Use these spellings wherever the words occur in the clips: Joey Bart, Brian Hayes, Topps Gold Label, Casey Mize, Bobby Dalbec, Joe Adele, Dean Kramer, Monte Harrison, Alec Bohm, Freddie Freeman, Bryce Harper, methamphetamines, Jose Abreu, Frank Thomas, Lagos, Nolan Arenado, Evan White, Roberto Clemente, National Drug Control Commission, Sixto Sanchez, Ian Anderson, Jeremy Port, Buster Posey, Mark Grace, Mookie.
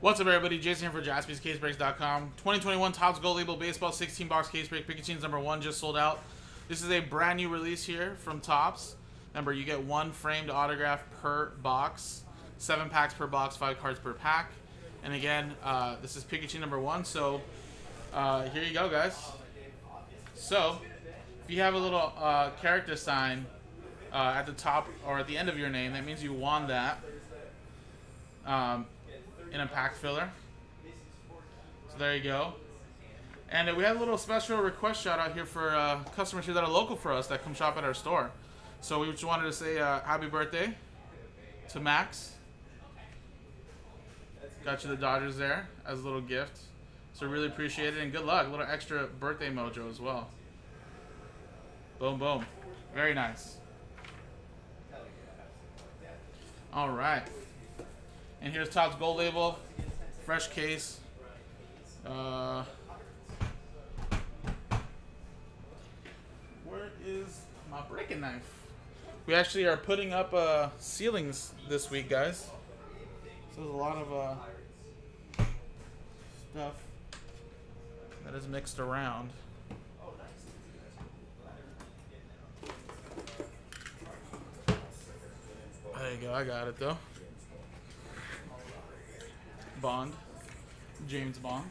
What's up, everybody? Jason here for JaspysCaseBreaks.com. 2021 Topps Gold Label Baseball 16-box case break. Pikachu's number 1 just sold out. This is a brand new release here from Topps. Remember, you get one framed autograph per box, 7 packs per box, 5 cards per pack. And again, this is Pikachu number 1. So here you go, guys. So if you have a little character sign at the top or at the end of your name, that means you won that. In a pack filler. So there you go. And we have a little special request shout out here for customers here that are local for us that come shop at our store. So we just wanted to say happy birthday to Max. Got you the Dodgers there as a little gift. So really appreciate it and good luck. A little extra birthday mojo as well. Boom, boom. Very nice. All right. And here's Topps Gold Label, fresh case. Where is my breaking knife? We actually are putting up ceilings this week, guys. So there's a lot of stuff that is mixed around. There you go, I got it though. Bond, James Bond.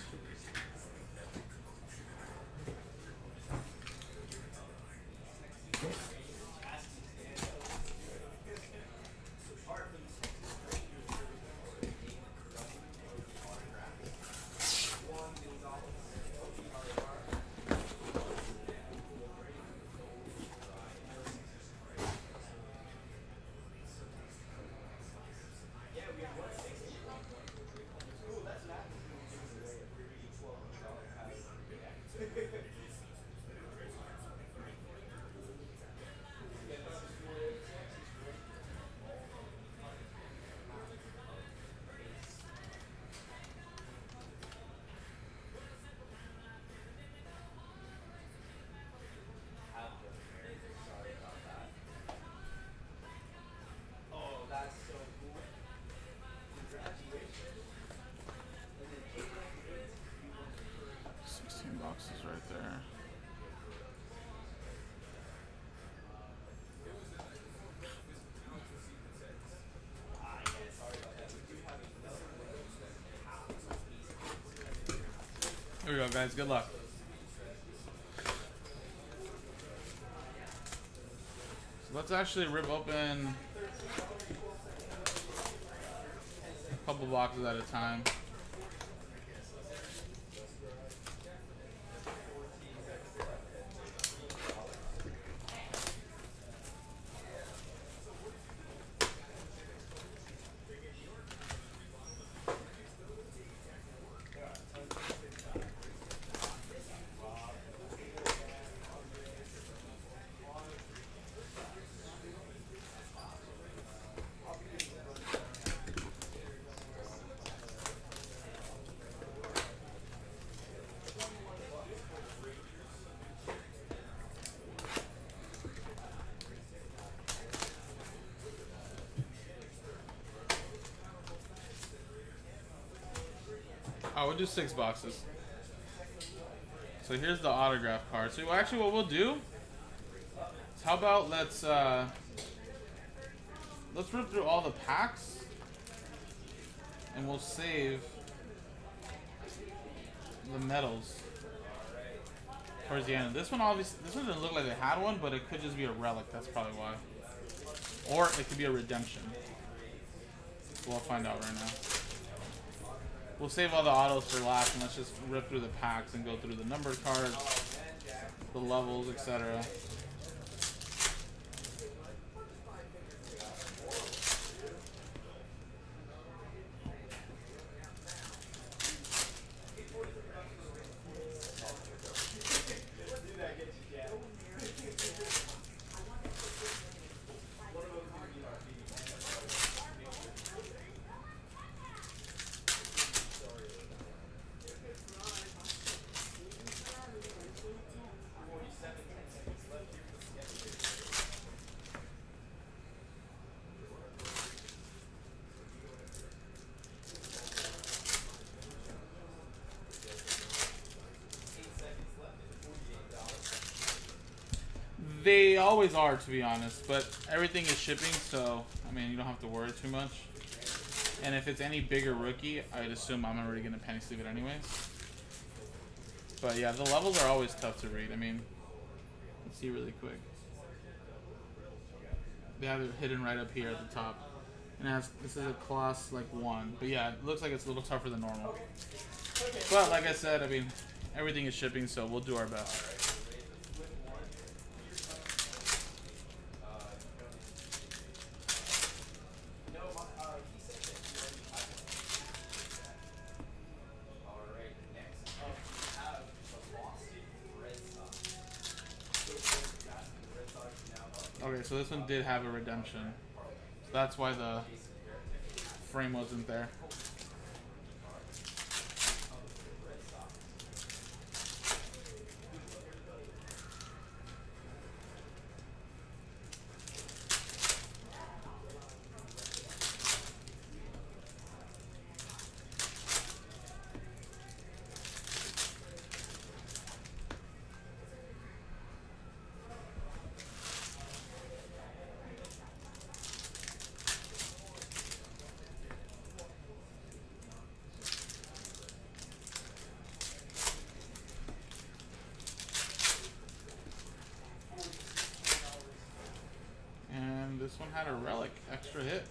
There we go, guys. Good luck. So let's actually rip open a couple boxes at a time. I would do 6 boxes. So here's the autograph card. So actually what we'll do is, how about let's rip through all the packs and we'll save the medals towards the end. This one obviously, this one doesn't look like they had one, but it could just be a relic, that's probably why. Or it could be a redemption. We'll find out right now. We'll save all the autos for last, and let's just rip through the packs and go through the numbered cards, the levels, etc. They always are, to be honest, but everything is shipping, so, I mean, you don't have to worry too much. And if it's any bigger rookie, I'd assume I'm already going to penny sleeve it anyways. But yeah, the levels are always tough to read. I mean, let's see really quick. They have it hidden right up here at the top. And it has, this is a class like 1. But yeah, it looks like it's a little tougher than normal. But like I said, I mean, everything is shipping, so we'll do our best. Okay, so this one did have a redemption. So that's why the frame wasn't there. This one had a relic extra hit.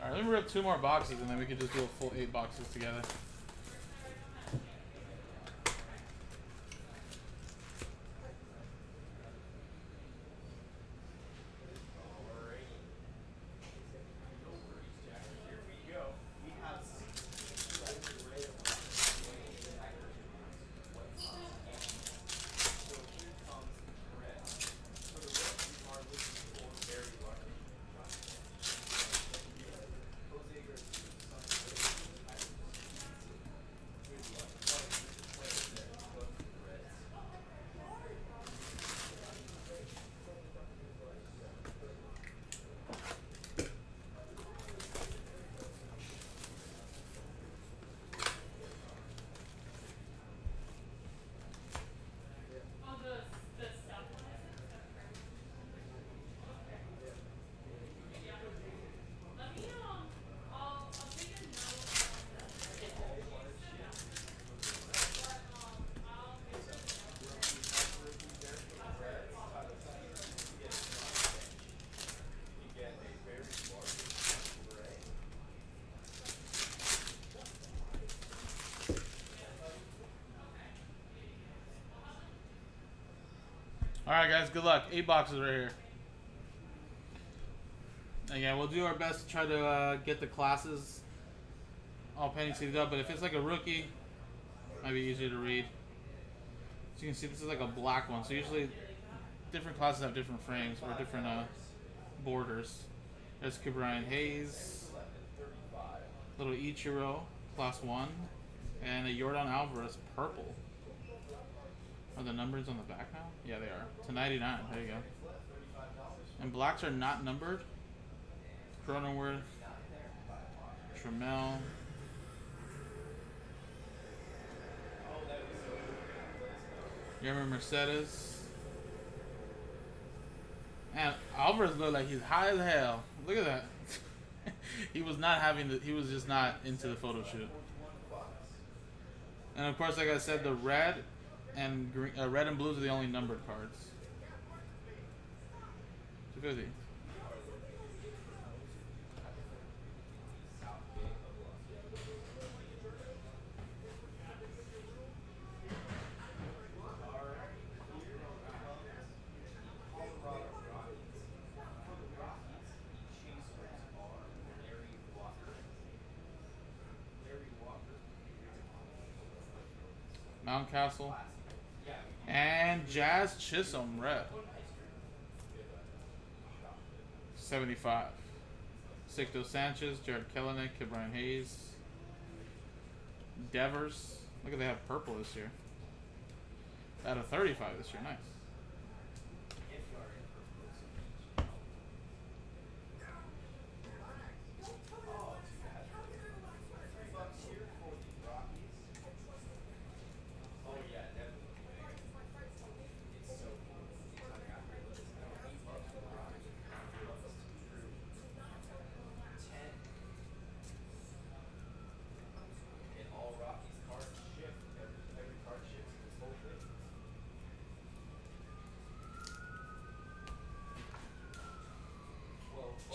All right, let me rip 2 more boxes and then we can just do a full 8 boxes together. Alright guys, good luck. 8 boxes right here. Again, we'll do our best to try to get the classes all penny sleeved up, but if it's like a rookie, it might be easier to read. As you can see, this is like a black one, so usually different classes have different frames or different borders. There's Ke'Bryan Hayes, little Ichiro, class 1, and a Yordan Alvarez, purple. Are the numbers on the back now? Yeah, they are. To 99. There you go. And blacks are not numbered. Cronenworth, Tramel. Jeremy Mercedes. Man, Alvarez looked like he's high as hell. Look at that. He was not having the. He was just not into the photo shoot. And of course, like I said, the red. And green, red and blues are the only numbered cards. 250. Mount Castle. And Jazz Chisholm rep. 75. Sixto Sanchez, Jarred Kelenic, Ke'Bryan Hayes. Devers. Look at they have purple this year. Out of 35 this year, nice.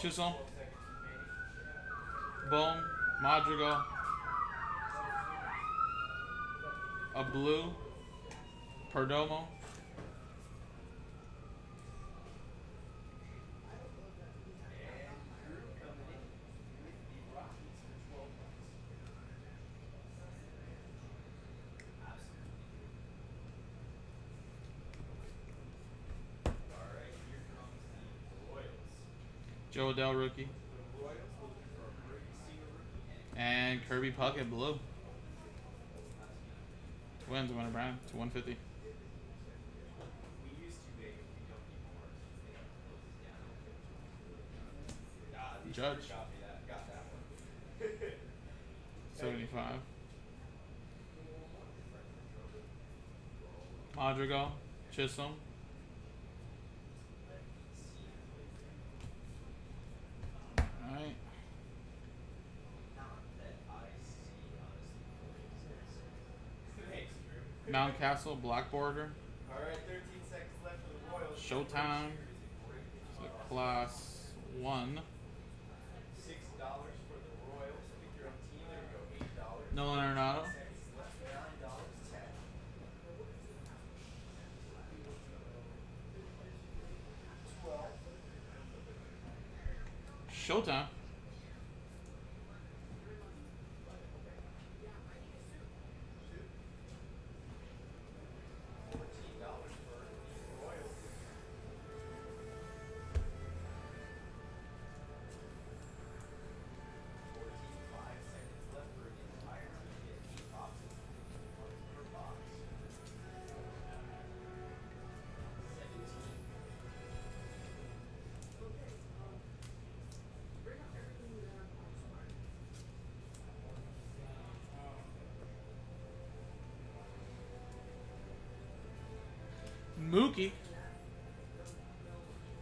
Chisholm. Boom. Madrigal. A blue. Perdomo. Joe Adele rookie. And Kirby Puckett blue. Twins winner Brian to 150. Judge. 75. Madrigal, Chisholm. Mount Castle, black border. All right, 13 seconds left for the Royals. Showtime. Class 1. $6 for the Royals. Pick your own team. There we go. $8. Nolan Arenado. $9.10. Showtime. Mookie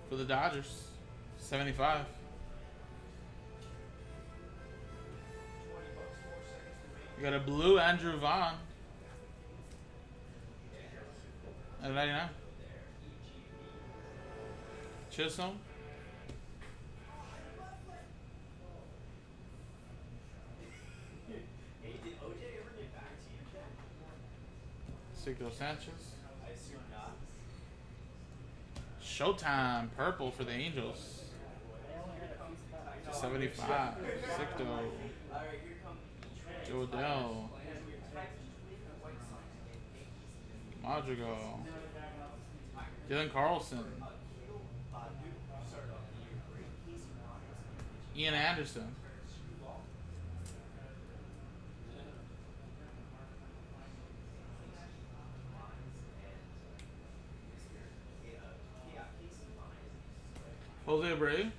for the Dodgers, 75. You got a blue Andrew Vaughn at 99. Chisholm. Sixto Sanchez. Showtime purple for the Angels. 75. Sixto. Joe Adele. Madrigal. Dylan Carlson. Ian Anderson. Jose Abreu.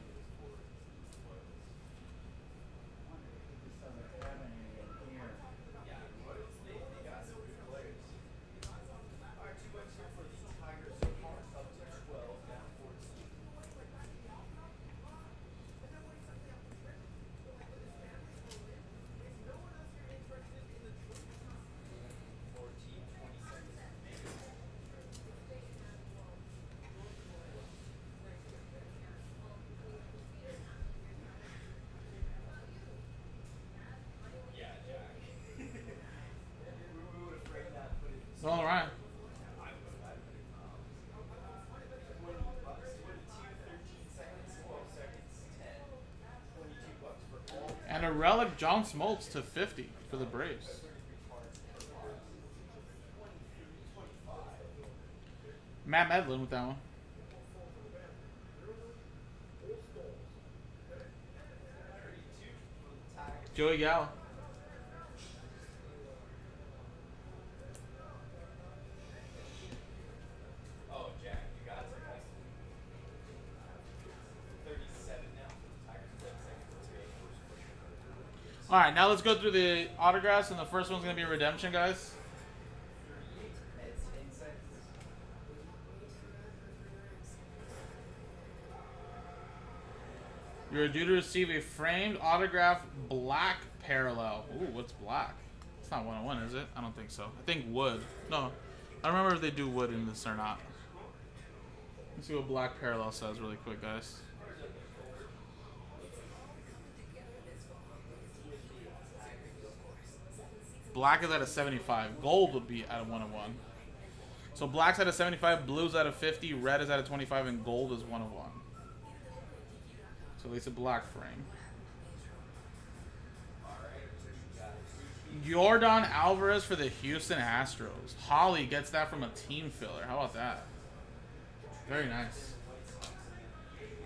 All right. And a relic John Smoltz to 50 for the Braves. Matt Medlin with that one. Joey Gallo. All right, now let's go through the autographs, and the first one's going to be redemption, guys. You're due to receive a framed autograph black parallel. Ooh, what's black? It's not 101, is it? I don't think so. I think wood. No, I remember if they do wood in this or not. Let's see what black parallel says really quick, guys. Black is at a 75. Gold would be at a 101. So black's at a 75, blue's at a 50, red is at a 25, and gold is 101. So at least a black frame. Yordan Alvarez for the Houston Astros. Holly gets that from a team filler. How about that? Very nice.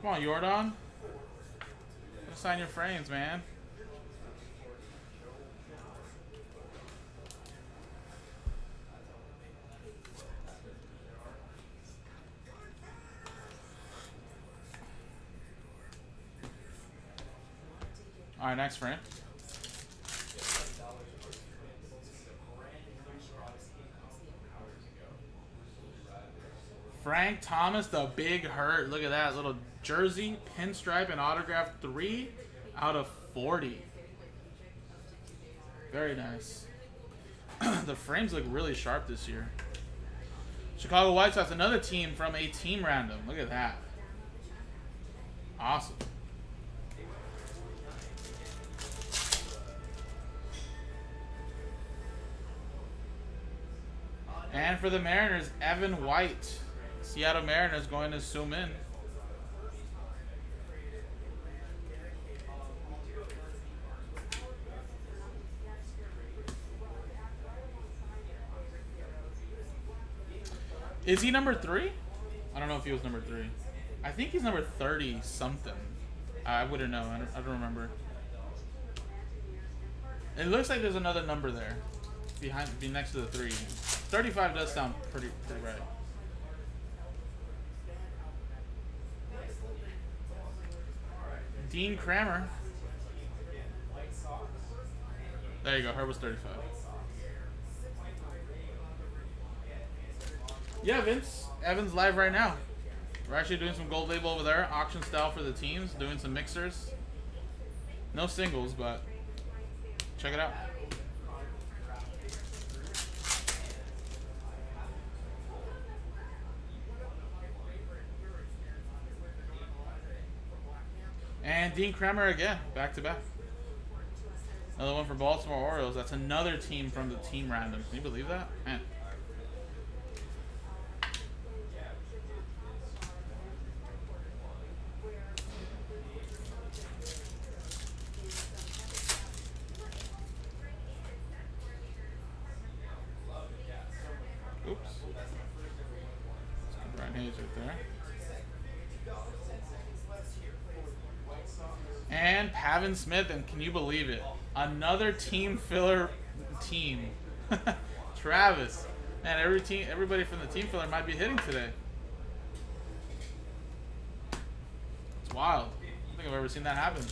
Come on, Yordan. Sign your frames, man. All right, next frame. Frank Thomas, the big hurt. Look at that little jersey, pinstripe, and autograph 3/40. Very nice. The frames look really sharp this year. Chicago White Sox, another team from a team random. Look at that. Awesome. And for the Mariners, Evan White. Seattle Mariners going to zoom in. Is he number 3? I don't know if he was number 3. I think he's number 30-something. I wouldn't know. I don't remember. It looks like there's another number there, be next to the 3. 35 does sound pretty right. Dean Kramer. There you go. Her was 35. Yeah, Vince. Evan's live right now. We're actually doing some gold label over there, auction style for the teams, doing some mixers. No singles, but check it out. And Dean Kramer again, back to back. Another one for Baltimore Orioles. That's another team from the team random. Can you believe that? Man. Oops. Brian Hayes right there. And Kevin Smith, and can you believe it? Another team filler team. Travis. Man, everybody from the team filler might be hitting today. It's wild. I don't think I've ever seen that happen.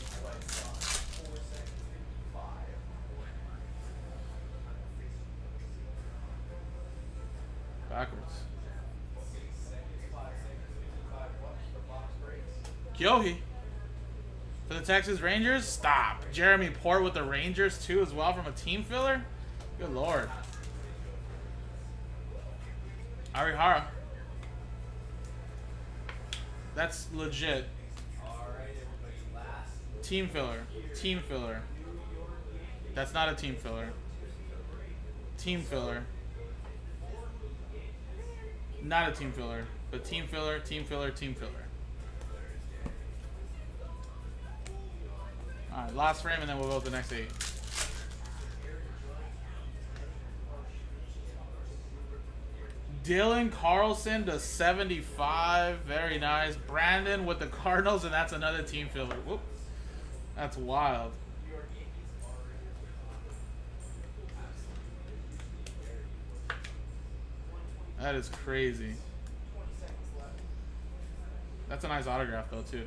Backwards. Kyohi. For the Texas Rangers, stop. Jeremy Port with the Rangers, too, as well, from a team filler. Good Lord. Arihara. That's legit. Team filler. Team filler. That's not a team filler. Team filler. Not a team filler, but team filler, team filler, team filler. All right, last frame, and then we'll go with the next 8. Dylan Carlson to 75. Very nice. Brandon with the Cardinals, and that's another team filler. Whoop. That's wild. That is crazy. That's a nice autograph, though, too.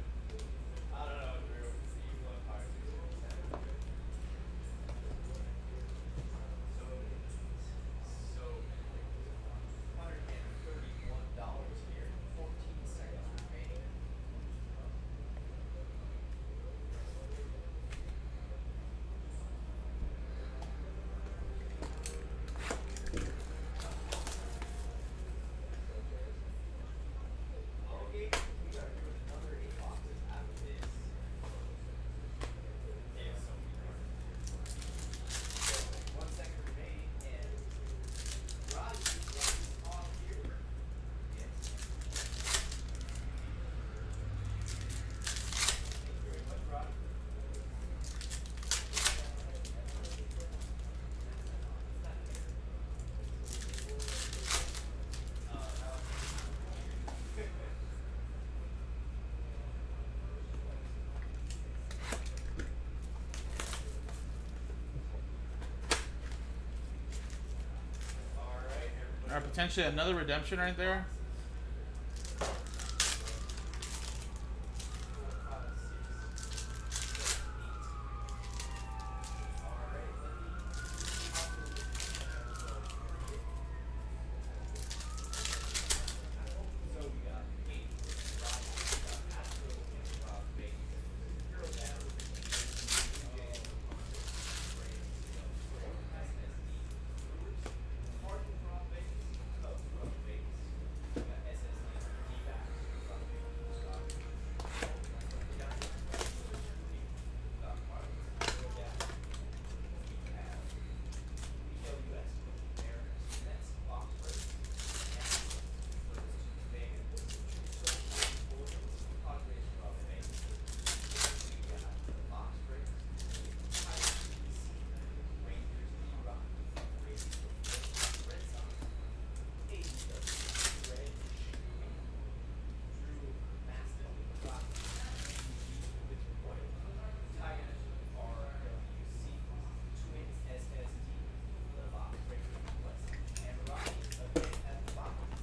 potentially another redemption right there.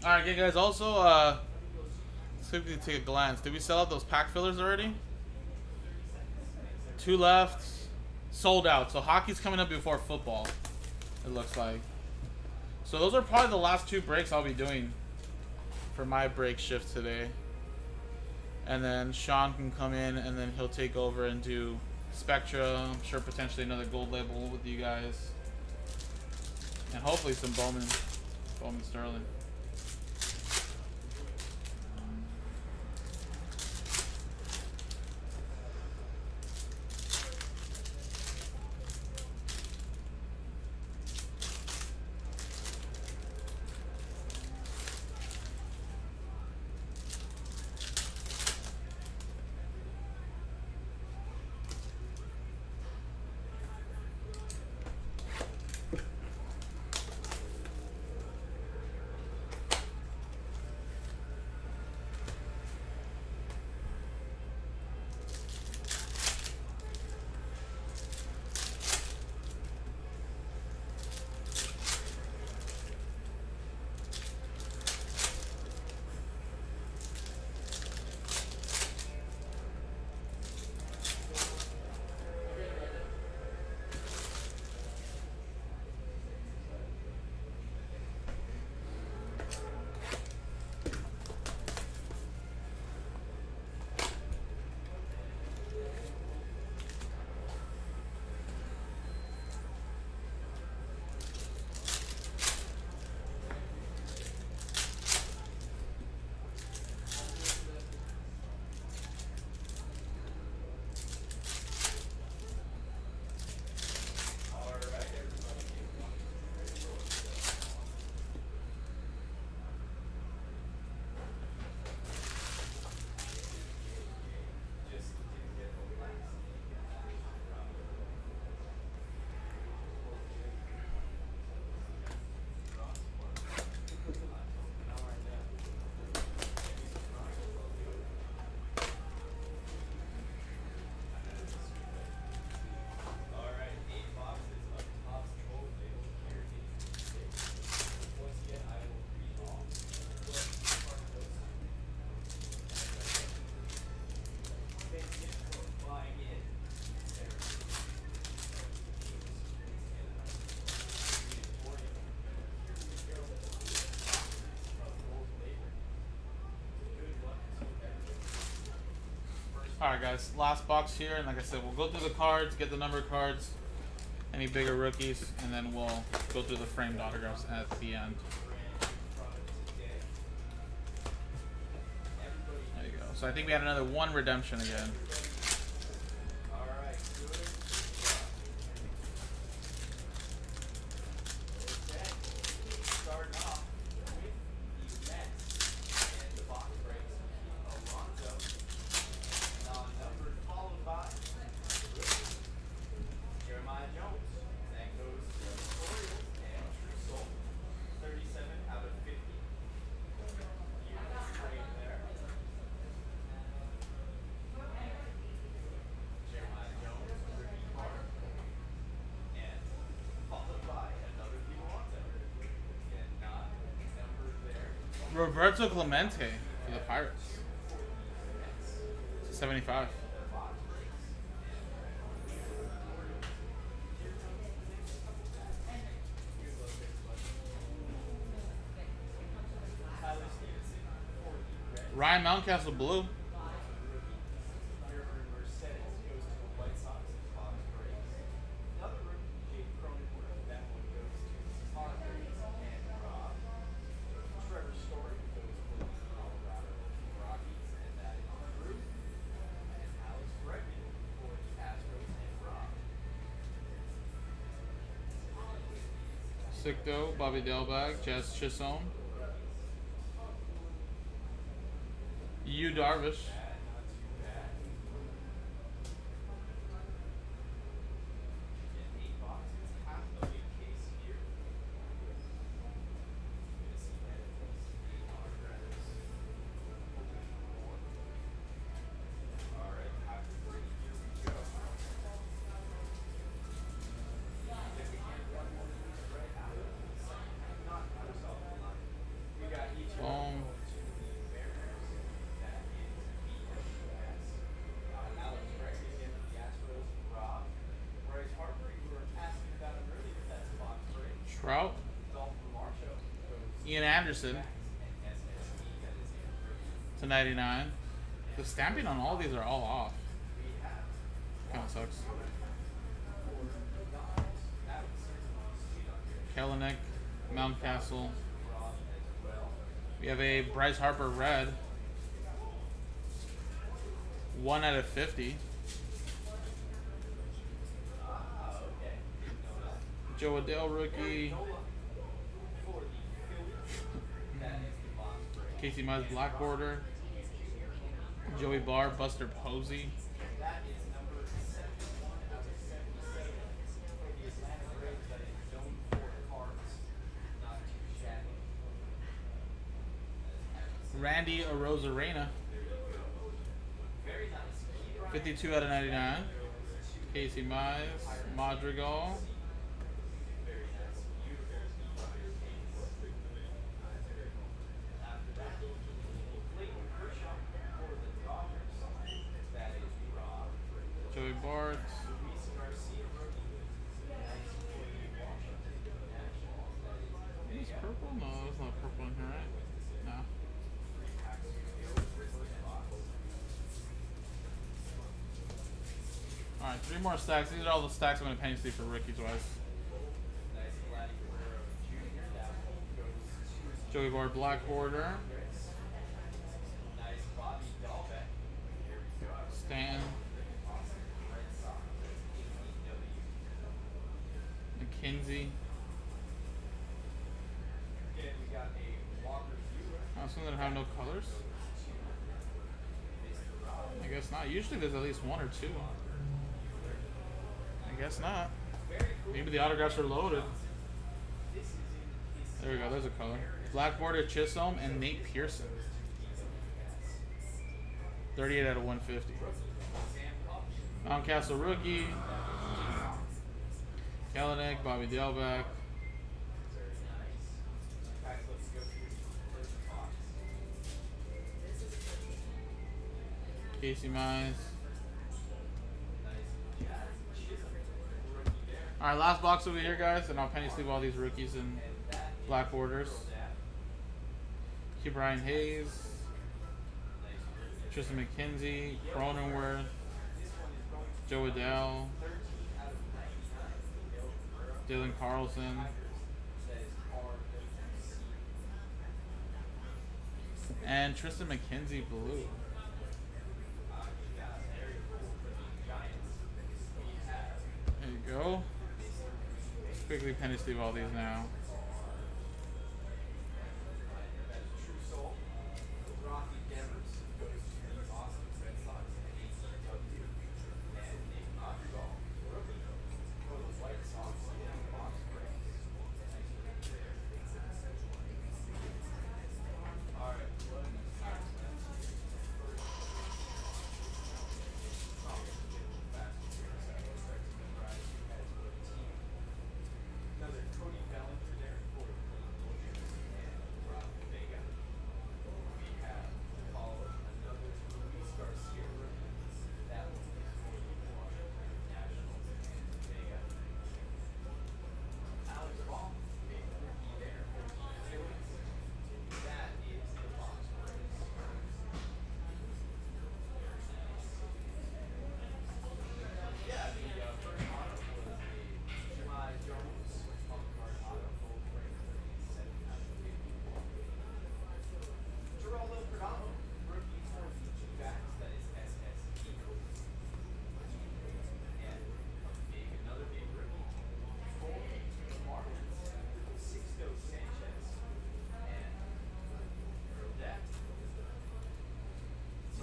All right, guys. Also, let's see if we can take a glance. Did we sell out those pack fillers already? Two left, sold out. So hockey's coming up before football, it looks like. So those are probably the last two breaks I'll be doing for my break shift today. And then Sean can come in, and then he'll take over and do Spectra. I'm sure potentially another gold label with you guys, and hopefully some Bowman Sterling. Alright guys, last box here, and like I said, we'll go through the cards, get the number cards, any bigger rookies, and then we'll go through the framed autographs at the end. There you go. So I think we had another one redemption again. Roberto Clemente for the Pirates. 75. Ryan Mount Castle blue. Sixto, Bobby Dalbec, Jazz Chisholm, Yu Darvish, Trout, Ian Anderson to 99. The stamping on all these are all off. Kind of sucks. Kelenic, Mount Castle. We have a Bryce Harper red. 1/50. Joe Adele rookie. Casey Mize black border. Joey Bart, Buster Posey. Randy Arozarena. 52/99. Casey Mize, Madrigal. Joey Bart, is this purple? No, it's not purple in here, right? No. Alright, 3 more stacks. These are all the stacks I'm going to paint for rookies wise. Joey Bart black border. Stan. McKenzie. Oh, some that have no colors? I guess not. Usually there's at least one or two. I guess not. Maybe the autographs are loaded. There we go. There's a color. Black border Chisholm and Nate Pearson. 38/150. Mount Castle rookie. Kelenic, Bobby Dalbec. Casey Mize. Alright, last box over here, guys, and I'll penny sleeve all these rookies in black borders. Ke'Bryan Hayes. Tristan McKenzie. Cronenworth. Joe Adele. Dylan Carlson, and Tristan McKenzie blue. There you go. Let's quickly penny sleeve all these now.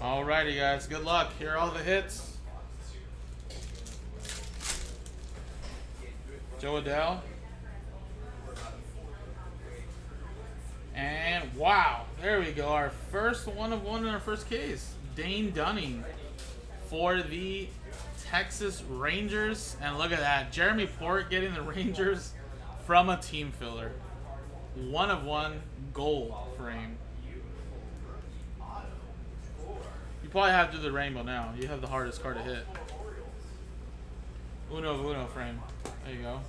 Alrighty, guys. Good luck. Here are all the hits. Joe Adele. And wow, there we go. Our first one of one in our first case. Dane Dunning for the Texas Rangers. And look at that. Jeremy Port getting the Rangers from a team filler. One of one gold frame. You probably have to do the rainbow now. You have the hardest card to hit. Uno of uno frame. There you go.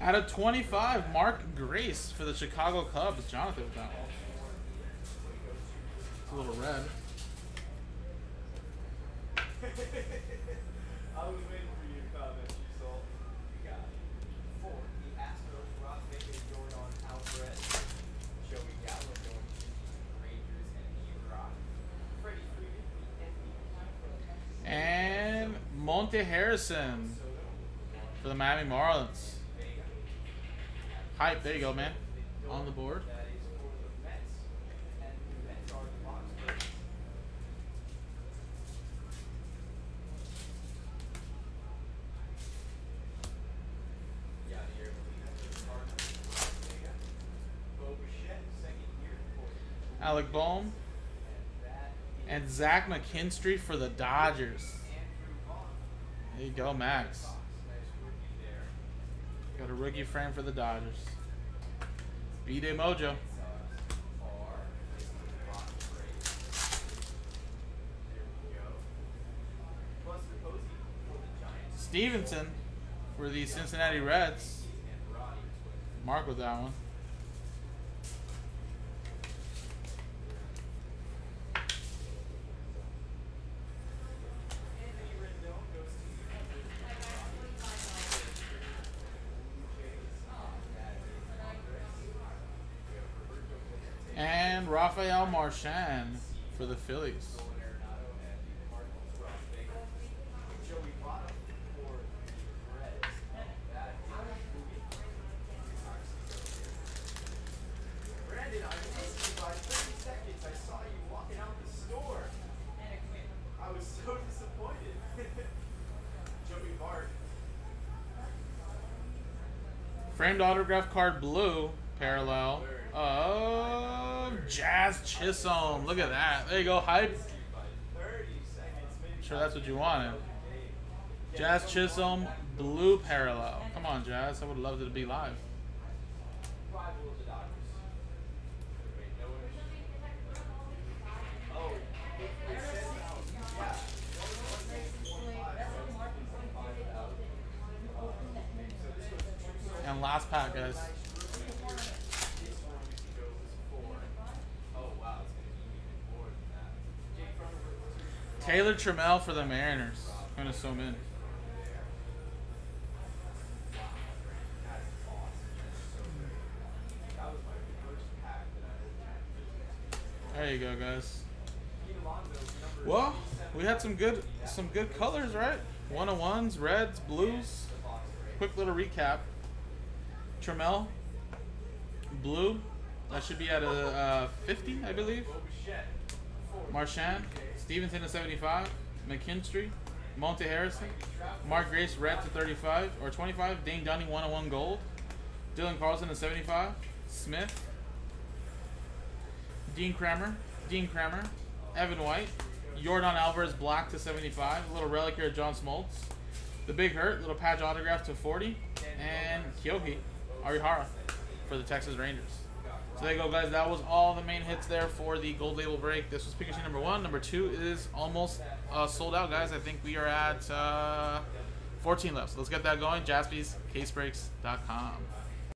Out of 25, Mark Grace for the Chicago Cubs. Jonathan with that one. It's a little red. I was waiting for you to comment, you saw. You got it. For the Astros, Ross Baker, Yordan Alvarez, Joey Gallo going to the Rangers, and Ichiro. Freddie Freeman, and Monte Harrison for the Miami Marlins. Hype, there you go, man. On the board. Alec Bohm and Zach McKinstry for the Dodgers. There you go, Max. Got a rookie frame for the Dodgers. B-Day Mojo. Stevenson for the Cincinnati Reds. Mark with that one. Rafael Marchand for the Phillies. Framed autograph card blue parallel of Jazz Chisholm. Look at that. There you go, hype. I'm sure that's what you wanted. Jazz Chisholm, blue parallel. Come on, Jazz. I would have loved it to be live. And last pack, guys. Taylor Tramel for the Mariners. I'm going to zoom in. There you go, guys. Well, we had some good colors, right? 101s, reds, blues. Quick little recap. Tramel, blue. That should be at a 50, I believe. Marchand, Stevenson at 75, McKinstry, Monte Harrison, Mark Grace red to 35 or 25, Dane Dunning 101 gold, Dylan Carlson at 75, Smith, Dean Kramer, Evan White, Yordan Alvarez black to 75, little relic here, John Smoltz, the Big Hurt, little patch autograph to 40, and Kyohi Arihara for the Texas Rangers. So there you go, guys. That was all the main hits there for the Gold Label break. This was Pikachu number 1. Number 2 is almost sold out, guys. I think we are at 14 left. So let's get that going. JaspysCaseBreaks.com.